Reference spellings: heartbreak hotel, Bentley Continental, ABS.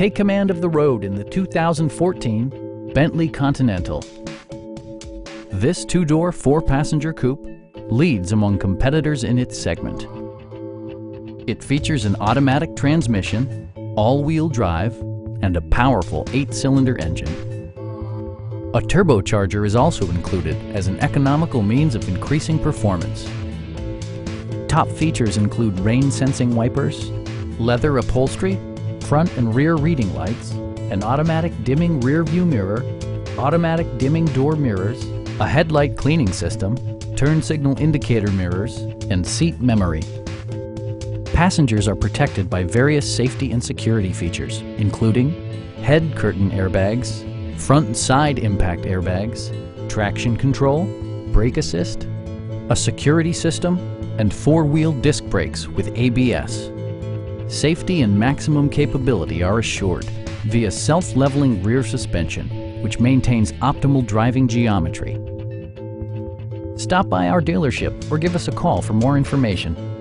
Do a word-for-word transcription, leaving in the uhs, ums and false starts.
Take command of the road in the two thousand fourteen Bentley Continental. This two-door, four-passenger coupe leads among competitors in its segment. It features an automatic transmission, all-wheel drive, and a powerful eight-cylinder engine. A turbocharger is also included as an economical means of increasing performance. Top features include rain-sensing wipers, leather upholstery, front and rear reading lights, an automatic dimming rear-view mirror, automatic dimming door mirrors, a headlight cleaning system, turn signal indicator mirrors, and seat memory. Passengers are protected by various safety and security features, including head curtain airbags, front and side impact airbags, traction control, brake assist, a security system, and four-wheel disc brakes with A B S. Safety and maximum capability are assured via self-leveling rear suspension, which maintains optimal driving geometry. Stop by our dealership or give us a call for more information.